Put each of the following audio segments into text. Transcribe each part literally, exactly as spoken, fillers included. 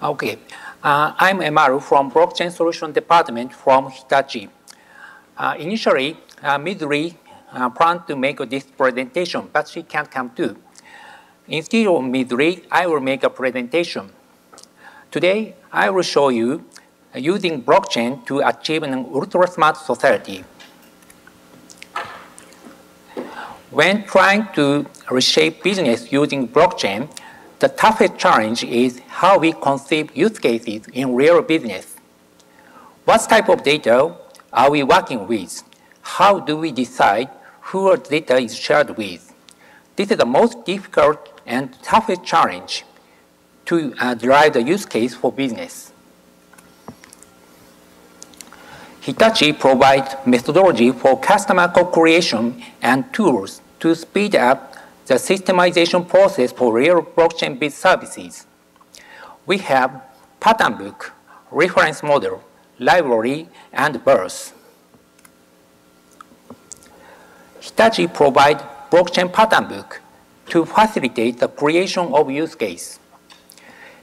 Okay, uh, I'm Emaru from Blockchain Solution Department from Hitachi. Uh, initially, uh, Mizri uh, planned to make this presentation, but she can't come too. Instead of Mizri, I will make a presentation. Today, I will show you using blockchain to achieve an ultra-smart society. When trying to reshape business using blockchain, the toughest challenge is how we conceive use cases in real business. What type of data are we working with? How do we decide who our data is shared with? This is the most difficult and toughest challenge to uh, drive the use case for business. Hitachi provides methodology for customer co-creation and tools to speed up the systemization process for real blockchain-based services. We have pattern book, reference model, library, and birds. Hitachi provides blockchain pattern book to facilitate the creation of use case.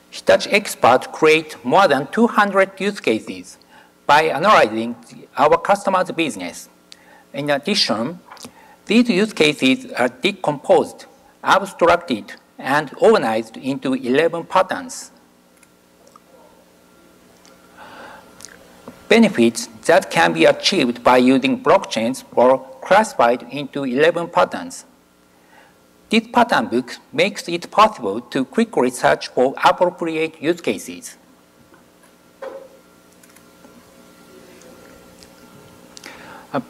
Hitachi experts create more than two hundred use cases by analyzing our customers' business. In addition, these use cases are decomposed, abstracted, and organized into eleven patterns. Benefits that can be achieved by using blockchains are classified into eleven patterns. This pattern book makes it possible to quickly search for appropriate use cases.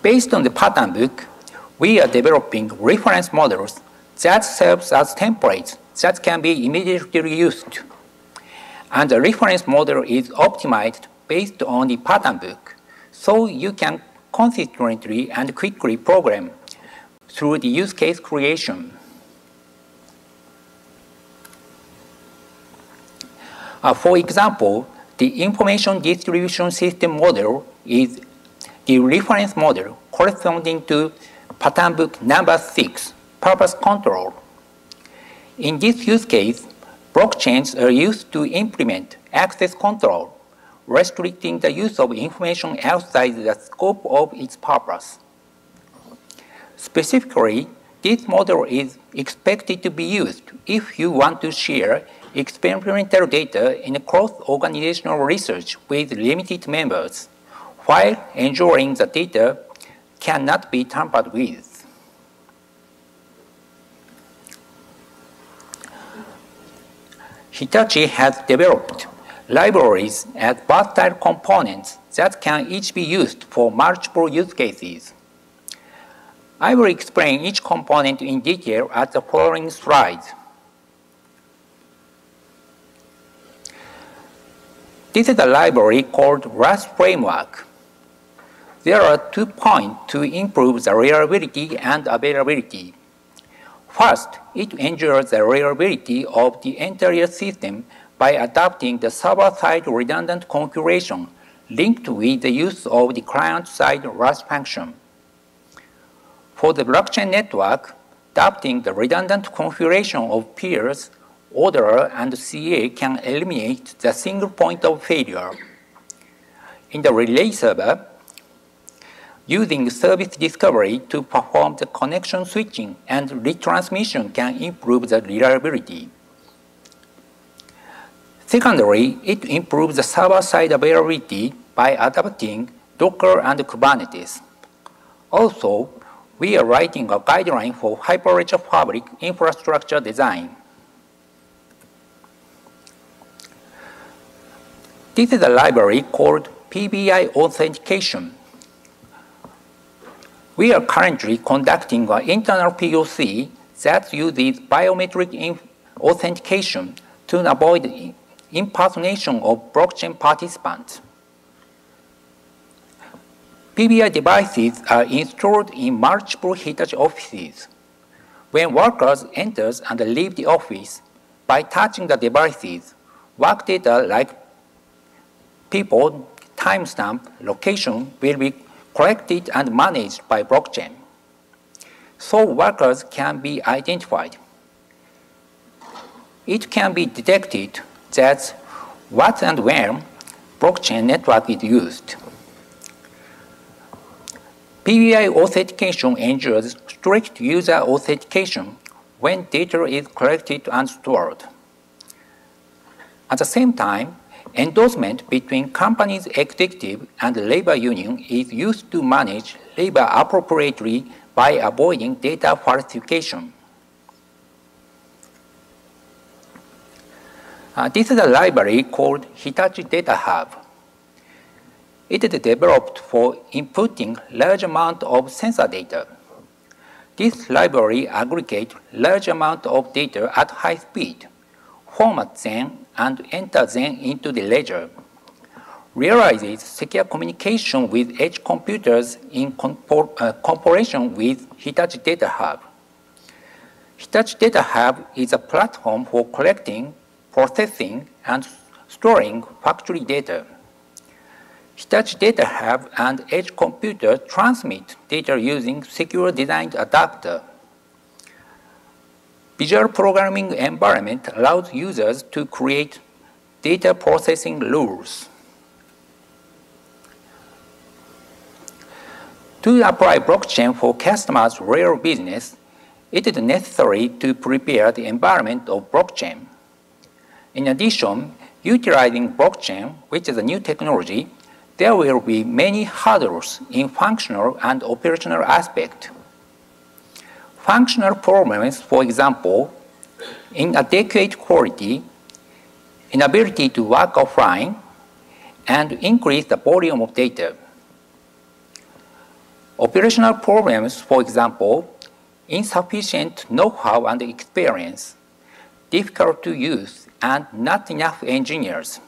Based on the pattern book, we are developing reference models that serve as templates that can be immediately used. And the reference model is optimized based on the pattern book, so you can consistently and quickly program through the use case creation. Uh, for example, the information distribution system model is the reference model corresponding to pattern book number six, purpose control. In this use case, blockchains are used to implement access control, restricting the use of information outside the scope of its purpose. Specifically, this model is expected to be used if you want to share experimental data in cross-organizational research with limited members, while ensuring the data cannot be tampered with. Hitachi has developed libraries as versatile components that can each be used for multiple use cases. I will explain each component in detail at the following slides. This is a library called R A S Framework. There are two points to improve the reliability and availability. First, it ensures the reliability of the entire system by adopting the server-side redundant configuration linked with the use of the client-side R A S function. For the blockchain network, adopting the redundant configuration of peers, orderer, and C A can eliminate the single point of failure. In the relay server, using service discovery to perform the connection switching and retransmission can improve the reliability. Secondly, it improves the server-side availability by adopting Docker and Kubernetes. Also, we are writing a guideline for Hyperledger Fabric infrastructure design. This is a library called P B I authentication. We are currently conducting an internal P O C that uses biometric authentication to avoid impersonation of blockchain participants. P B I devices are installed in multiple Hitachi offices. When workers enter and leave the office, by touching the devices, work data like people, timestamp, location will be collected and managed by blockchain, so workers can be identified. It can be detected that what and when blockchain network is used. P B I authentication ensures strict user authentication when data is collected and stored. At the same time, endorsement between companies' executive and labor union is used to manage labor appropriately by avoiding data falsification. Uh, this is a library called Hitachi Data Hub. It is developed for inputting large amount of sensor data. This library aggregates large amount of data at high speed, formats them, and enters them into the ledger, realizes secure communication with edge computers in compor uh, cooperation with Hitachi Data Hub. Hitachi Data Hub is a platform for collecting, processing, and storing factory data. Hitachi Data Hub and edge computer transmit data using secure designed adapter. Visual programming environment allows users to create data processing rules. To apply blockchain for customers' real business, it is necessary to prepare the environment of blockchain. In addition, utilizing blockchain, which is a new technology, there will be many hurdles in functional and operational aspects. Functional problems, for example, inadequate quality, inability to work offline, and increase the volume of data. Operational problems, for example, insufficient know-how and experience, difficult to use, and not enough engineers.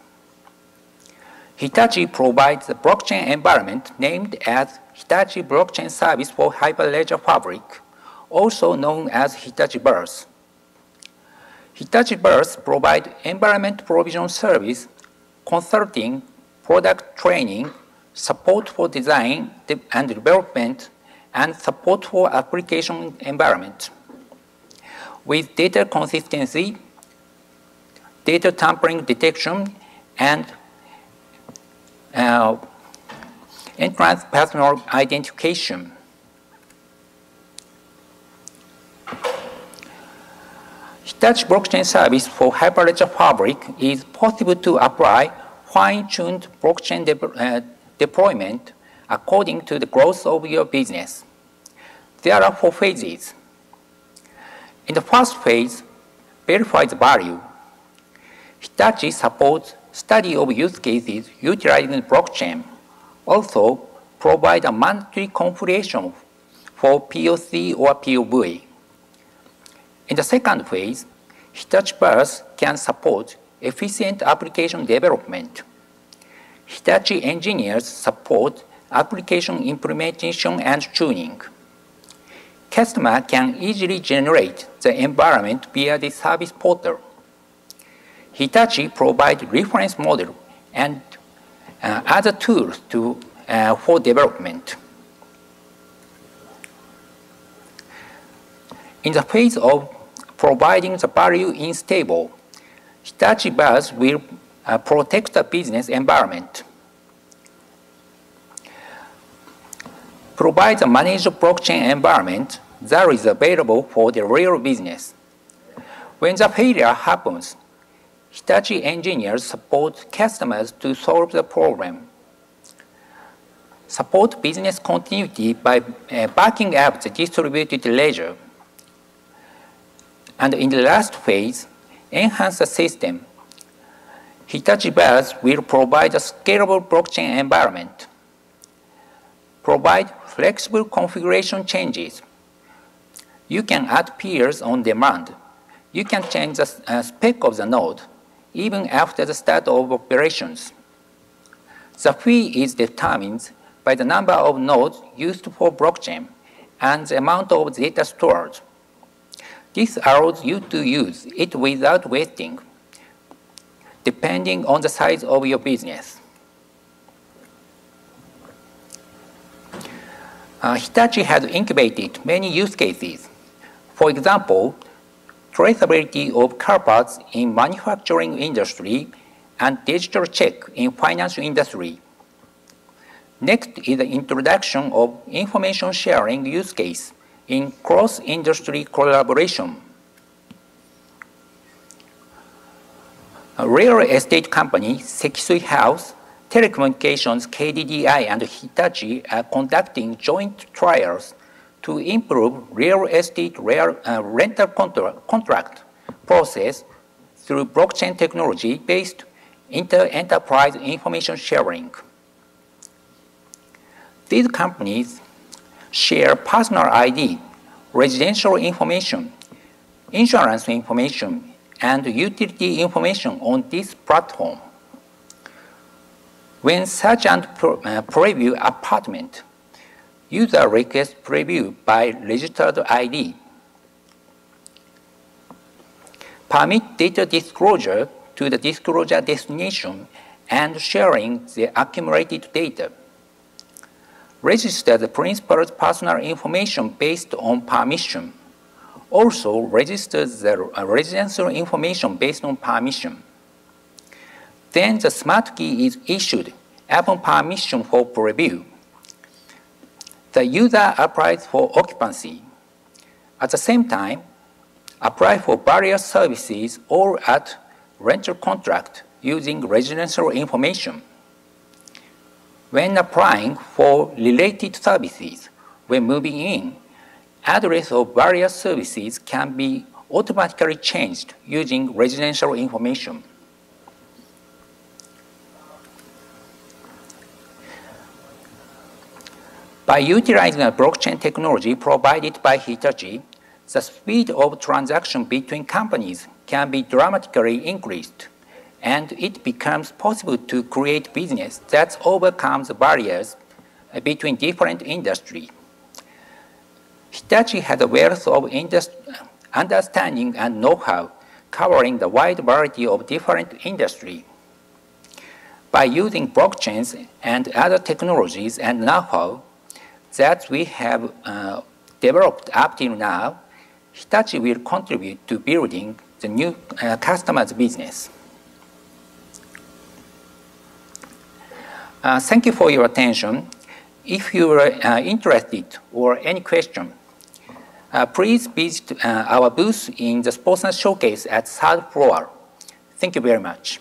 Hitachi provides a blockchain environment named as Hitachi Blockchain Service for Hyperledger Fabric, also known as Hitachi Birds. Hitachi Birds provide environment provision service, consulting, product training, support for design and development, and support for application environment. With data consistency, data tampering detection, and uh, entrance personal identification. Hitachi Blockchain Service for Hyperledger Fabric is possible to apply fine-tuned blockchain de uh, deployment according to the growth of your business. There are four phases. In the first phase, verify the value. Hitachi supports study of use cases utilizing blockchain. Also, provide a monthly configuration for P O C or P O V. In the second phase, Hitachi Birds can support efficient application development. Hitachi engineers support application implementation and tuning. Customers can easily generate the environment via the service portal. Hitachi provides reference model and uh, other tools to, uh, for development. In the phase of providing the value in stable, Hitachi B A S will uh, protect the business environment, provide a managed blockchain environment that is available for the real business. When the failure happens, Hitachi engineers support customers to solve the problem, support business continuity by uh, backing up the distributed ledger, and in the last phase, enhance the system. Hitachi B A S will provide a scalable blockchain environment, provide flexible configuration changes. You can add peers on demand. You can change the uh, spec of the node, even after the start of operations. The fee is determined by the number of nodes used for blockchain and the amount of data stored. This allows you to use it without wasting, depending on the size of your business. Uh, Hitachi has incubated many use cases. For example, traceability of car parts in manufacturing industry and digital check in financial industry. Next is the introduction of information sharing use case in cross-industry collaboration. A real estate company, Sekisui House, telecommunications K D D I and Hitachi are conducting joint trials to improve real estate real, uh, rental contra contract process through blockchain technology-based inter-enterprise information sharing. These companies share personal I D, residential information, insurance information, and utility information on this platform. When search and preview apartment, user requests preview by registered I D. Permit data disclosure to the disclosure destination and sharing the accumulated data. Register the principal's personal information based on permission. Also register the residential information based on permission. Then the smart key is issued upon permission for preview. The user applies for occupancy. At the same time, apply for various services or at rental contract using residential information. When applying for related services, when moving in, address of various services can be automatically changed using residential information. By utilizing the blockchain technology provided by Hitachi, the speed of transaction between companies can be dramatically increased, and it becomes possible to create business that overcomes barriers between different industries. Hitachi has a wealth of understanding and know-how covering the wide variety of different industries. By using blockchains and other technologies and know-how that we have uh, developed up till now, Hitachi will contribute to building the new uh, customer's business. Uh, thank you for your attention. If you are uh, interested or any question, uh, please visit uh, our booth in the Sportsman Showcase at third floor. Thank you very much.